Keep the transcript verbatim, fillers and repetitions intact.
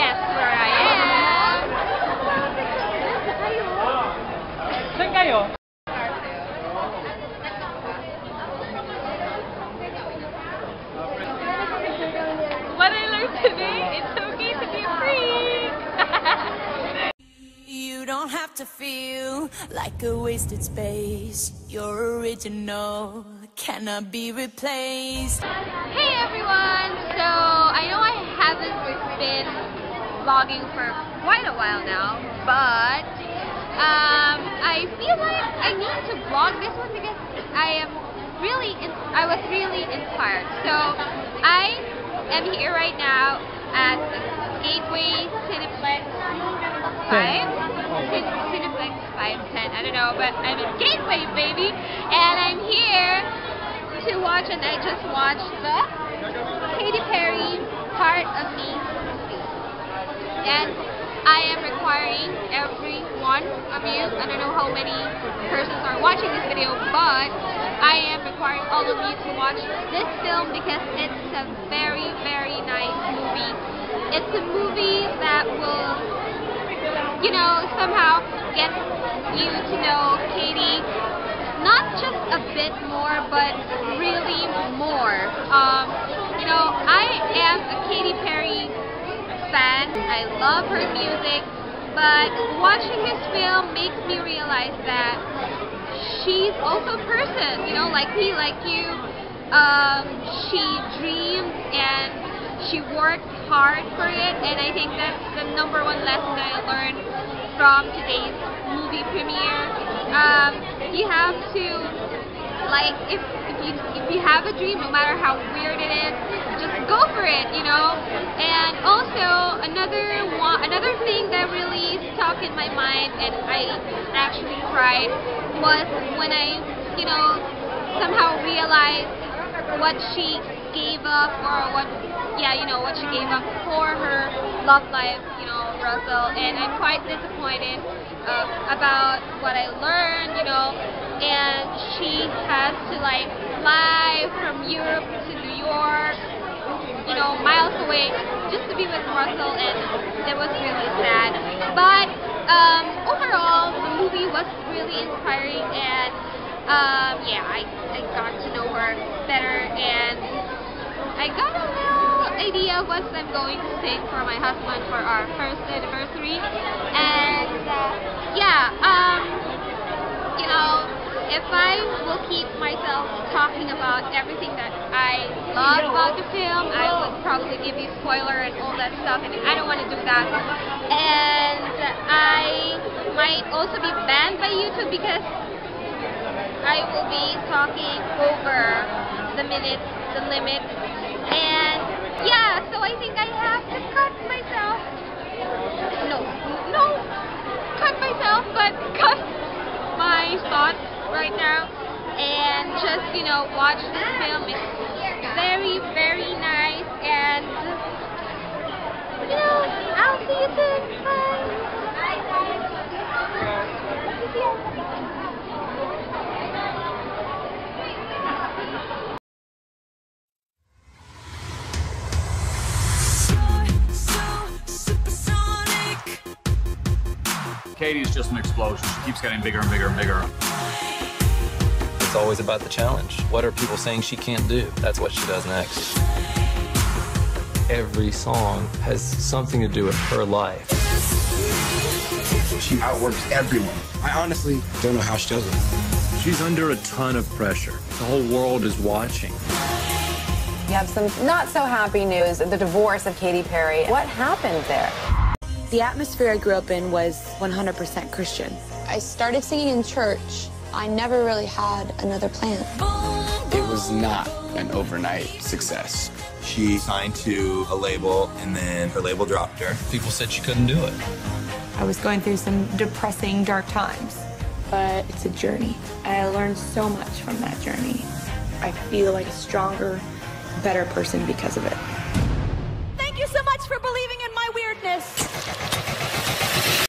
Yes, where I am. Saan kayo? What I learned today, it's okay to be a freak. You don't have to feel like a wasted space. You're original, cannot be replaced. Hey everyone! So, I know I haven't been vlogging for quite a while now, but um, I feel like I need to vlog this one because I am really, I was really inspired. So, I am here right now at the Gateway Cineplex Five. Cineplex Five, Ten, I don't know, but I'm in Gateway, baby, and I'm here to watch, and I just watched the Katy Perry Part of Me movie, and I am requiring every one of you, I don't know how many persons are watching this video, but I am requiring all of you to watch this film because it's a very very nice movie. It's a movie that will, you know, somehow get you to know Katy, not just a bit more, but really more. Um, you know, I am a Katy Perry fan. I love her music, but watching this film makes me realize that she's also a person, you know, like me, like you. Um, she dreamed and she worked hard for it, and I think that's the number one lesson that I learned from today's movie premiere. Um, you have to, like, if, if, you, if you have a dream, no matter how weird it is, just go for it, you know? And also, another one, another thing that really stuck in my mind, and I actually cried, was when I, you know, somehow realized what she gave up, or what, yeah, you know, what she gave up for her love life, you know, Russell, and I'm quite disappointed Uh, about what I learned, you know, and she has to like fly from Europe to New York, you know, miles away, just to be with Russell, and that was really sad. But um, overall, the movie was really inspiring, and um, yeah, I, I got to know her better, and I got a little idea of what I'm going to sing for my husband for our first anniversary, and uh, yeah, um, you know, if I will keep myself talking about everything that I love about the film, I would probably give you spoiler and all that stuff, and I don't want to do that. And I might also be banned by YouTube because I will be talking over the minutes, the limit. And yeah, so I think I have to cut myself. No, no. Cut myself, but cut my thoughts right now, and just, you know, watch this film. It's very, very nice, and you know, I'll see you soon. Bye. Katy's just an explosion. She keeps getting bigger and bigger and bigger. It's always about the challenge. What are people saying she can't do? That's what she does next. Every song has something to do with her life. She outworks everyone. I honestly don't know how she does it. She's under a ton of pressure. The whole world is watching. We have some not so happy news, the divorce of Katy Perry. What happened there? The atmosphere I grew up in was one hundred percent Christian. I started singing in church. I never really had another plan. It was not an overnight success. She signed to a label, and then her label dropped her. People said she couldn't do it. I was going through some depressing, dark times. But it's a journey. I learned so much from that journey. I feel like a stronger, better person because of it. Thank you so much for believing in my weirdness.